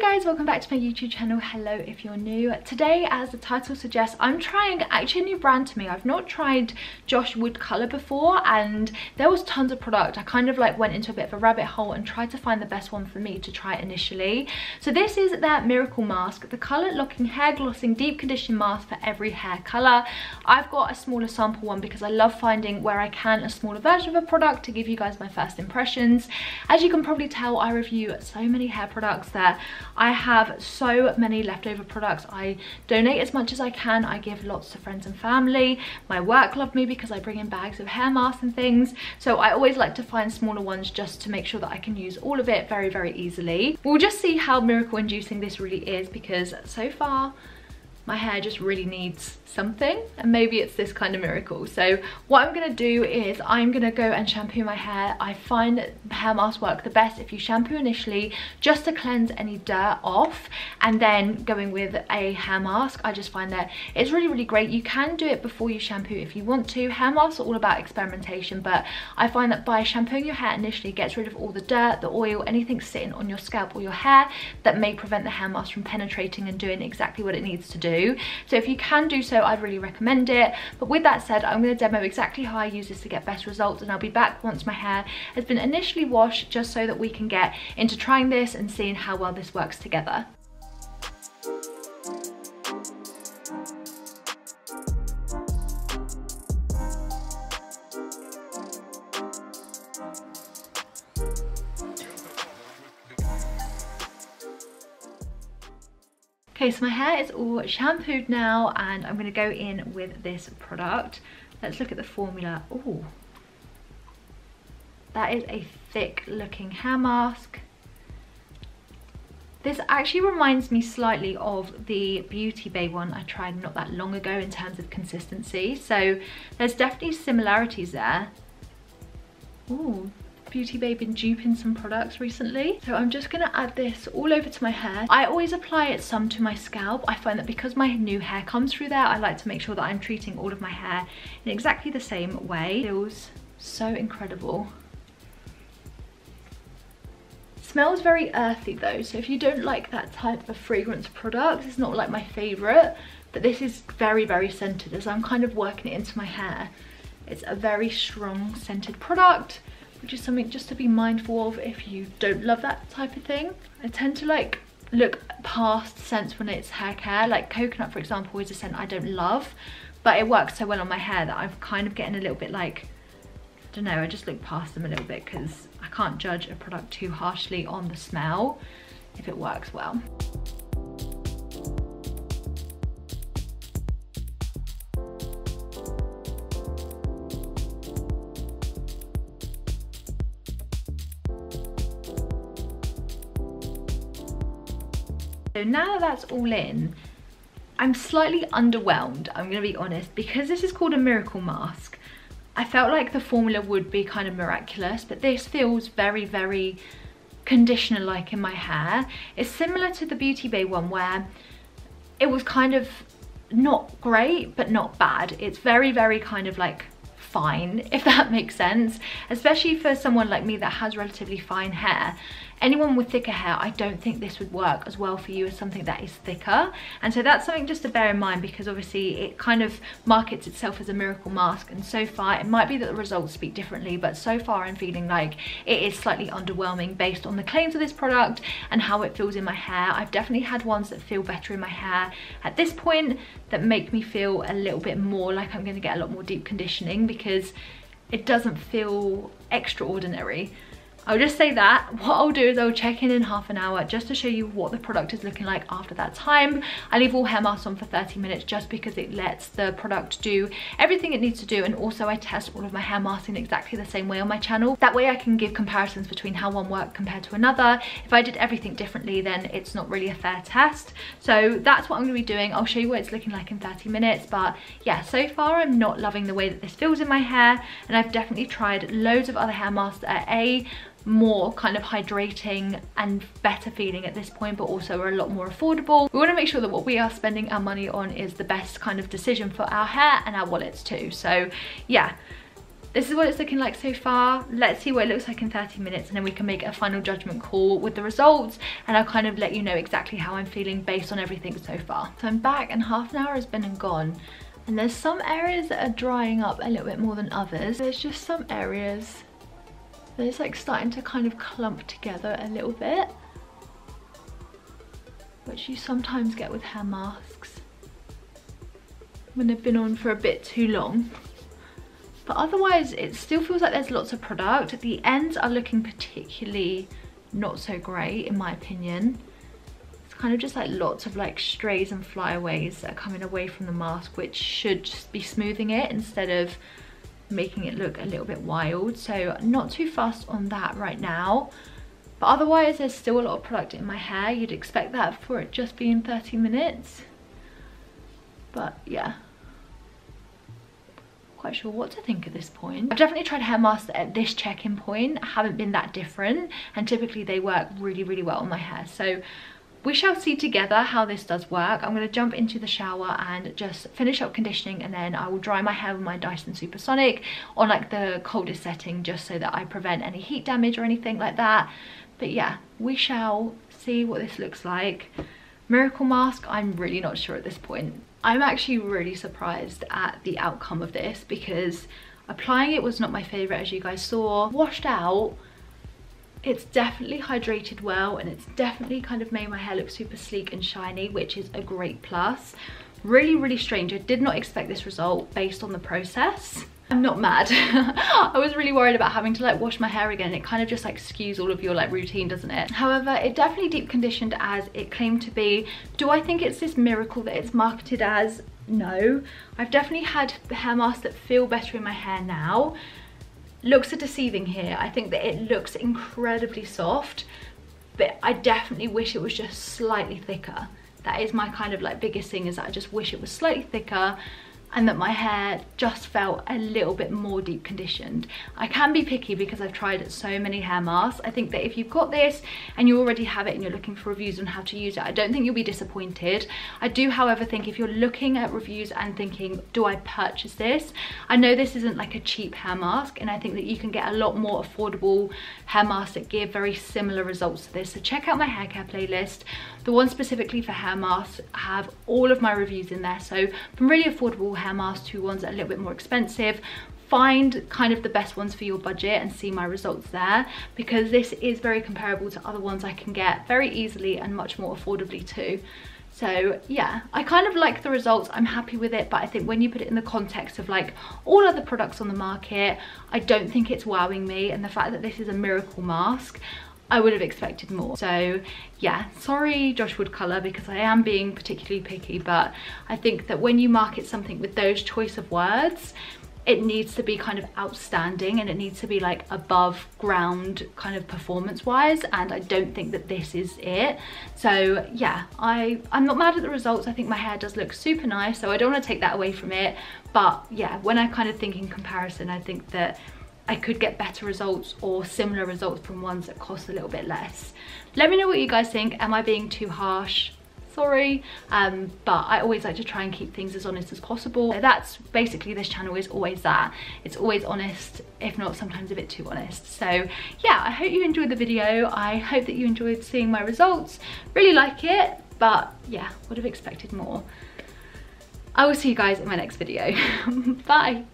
Hey guys, welcome back to my YouTube channel. Hello if you're new. Today, as the title suggests, I'm trying actually a new brand to me. I've not tried Josh Wood Colour before, and there was tons of product. I kind of like went into a bit of a rabbit hole and tried to find the best one for me to try initially. So this is their Miracle Mask, the colour locking, hair glossing, deep conditioning mask for every hair colour. I've got a smaller sample one because I love finding, where I can, a smaller version of a product to give you guys my first impressions. As you can probably tell, I review so many hair products that I have so many leftover products. I donate as much as I can. I give lots to friends and family. My work love me because I bring in bags of hair masks and things. So I always like to find smaller ones just to make sure that I can use all of it very, very easily. We'll just see how miracle inducing this really is, because so far my hair just really needs something, and maybe it's this kind of miracle. So what I'm gonna do is I'm gonna go and shampoo my hair. I find hair masks work the best if you shampoo initially just to cleanse any dirt off, and then going with a hair mask. I just find that it's really, really great. You can do it before you shampoo if you want to. Hair masks are all about experimentation, but I find that by shampooing your hair initially, it gets rid of all the dirt, the oil, anything sitting on your scalp or your hair that may prevent the hair mask from penetrating and doing exactly what it needs to do. So if you can do so, I'd really recommend it. But with that said, I'm going to demo exactly how I use this to get best results, and I'll be back once my hair has been initially washed, just so that we can get into trying this and seeing how well this works together. Okay, so my hair is all shampooed now, and I'm gonna go in with this product. Let's look at the formula. Ooh, that is a thick looking hair mask. This actually reminds me slightly of the Beauty Bay one I tried not that long ago in terms of consistency. So there's definitely similarities there. Ooh. Beauty Bay been duping some products recently. So I'm just gonna add this all over to my hair. I always apply it some to my scalp. I find that because my new hair comes through there, I like to make sure that I'm treating all of my hair in exactly the same way. It feels so incredible. Smells very earthy though, so if you don't like that type of fragrance product, it's not like my favorite, but this is very, very scented. As I'm kind of working it into my hair, it's a very strong scented product, which is something just to be mindful of if you don't love that type of thing. I tend to like look past scents when it's hair care. Like coconut, for example, is a scent I don't love, but it works so well on my hair that I'm kind of getting a little bit like, I don't know, I just look past them a little bit because I can't judge a product too harshly on the smell if it works well. So now that that's all in, I'm slightly underwhelmed, I'm gonna be honest, because this is called a miracle mask. I felt like the formula would be kind of miraculous, but this feels very, very conditioner-like in my hair. It's similar to the Beauty Bay one where it was kind of not great, but not bad. It's very, very kind of like fine, if that makes sense, especially for someone like me that has relatively fine hair. Anyone with thicker hair, I don't think this would work as well for you as something that is thicker. And so that's something just to bear in mind, because obviously it kind of markets itself as a miracle mask, and so far it might be that the results speak differently, but so far I'm feeling like it is slightly underwhelming based on the claims of this product and how it feels in my hair. I've definitely had ones that feel better in my hair at this point that make me feel a little bit more like I'm going to get a lot more deep conditioning, because it doesn't feel extraordinary. I'll just say that. What I'll do is I'll check in half an hour just to show you what the product is looking like after that time. I leave all hair masks on for 30 minutes just because it lets the product do everything it needs to do, and also I test all of my hair masks in exactly the same way on my channel. That way I can give comparisons between how one worked compared to another. If I did everything differently, then it's not really a fair test. So that's what I'm gonna be doing. I'll show you what it's looking like in 30 minutes, but yeah, so far I'm not loving the way that this feels in my hair, and I've definitely tried loads of other hair masks that are more kind of hydrating and better feeling at this point, but also are a lot more affordable. We want to make sure that what we are spending our money on is the best kind of decision for our hair and our wallets too. So yeah, This is what it's looking like so far. Let's see what it looks like in 30 minutes and then we can make a final judgment call with the results, and I'll kind of let you know exactly how I'm feeling based on everything so far. So I'm back and half an hour has been and gone, and there's some areas that are drying up a little bit more than others. There's just some areas that it's like starting to kind of clump together a little bit, which you sometimes get with hair masks when they've been on for a bit too long. But otherwise it still feels like there's lots of product. The ends are looking particularly not so great in my opinion. It's kind of just like lots of like strays and flyaways that are coming away from the mask, which should just be smoothing it instead of making it look a little bit wild. So not too fussed on that right now. But otherwise there's still a lot of product in my hair. You'd expect that for it just being 30 minutes. But yeah. Quite sure what to think at this point. I've definitely tried hair masks at this check-in point. I haven't been that different, and typically they work really, really well on my hair. So we shall see together how this does work. I'm going to jump into the shower and just finish up conditioning, and then I will dry my hair with my Dyson Supersonic on like the coldest setting, just so that I prevent any heat damage or anything like that. But yeah, we shall see what this looks like. Miracle mask, I'm really not sure at this point. I'm actually really surprised at the outcome of this, because applying it was not my favourite, as you guys saw. Washed out, it's definitely hydrated well, and it's definitely kind of made my hair look super sleek and shiny, which is a great plus. Really, really strange. I did not expect this result based on the process. I'm not mad. I was really worried about having to like wash my hair again. It kind of just like skews all of your like routine, doesn't it? However, it definitely deep conditioned as it claimed to be. Do I think it's this miracle that it's marketed as? No. I've definitely had hair masks that feel better in my hair now. Looks are deceiving here. I think that it looks incredibly soft, but I definitely wish it was just slightly thicker. That is my kind of like biggest thing, is that I just wish it was slightly thicker, and that my hair just felt a little bit more deep conditioned. I can be picky because I've tried so many hair masks. I think that if you've got this and you already have it and you're looking for reviews on how to use it, I don't think you'll be disappointed. I do, however, think if you're looking at reviews and thinking, do I purchase this? I know this isn't like a cheap hair mask, and I think that you can get a lot more affordable hair masks that give very similar results to this. So check out my hair care playlist. The one specifically for hair masks have all of my reviews in there. So from really affordable hair masks to ones that are a little bit more expensive, find kind of the best ones for your budget and see my results there, because this is very comparable to other ones I can get very easily and much more affordably too. So yeah, I kind of like the results. I'm happy with it, but I think when you put it in the context of like all other products on the market, I don't think it's wowing me, and the fact that this is a miracle mask, I would have expected more. So yeah, sorry Josh Wood Colour, because I am being particularly picky, but I think that when you market something with those choice of words, it needs to be kind of outstanding, and it needs to be like above ground kind of performance wise, and I don't think that this is it. So yeah, I'm not mad at the results. I think my hair does look super nice, so I don't want to take that away from it. But yeah, when I kind of think in comparison, I think that I could get better results or similar results from ones that cost a little bit less. Let me know what you guys think. Am I being too harsh? Sorry, but I always like to try and keep things as honest as possible. So that's basically, this channel is always that. It's always honest, if not sometimes a bit too honest. So yeah, I hope you enjoyed the video. I hope that you enjoyed seeing my results. Really like it, but yeah, would have expected more. I will see you guys in my next video. Bye.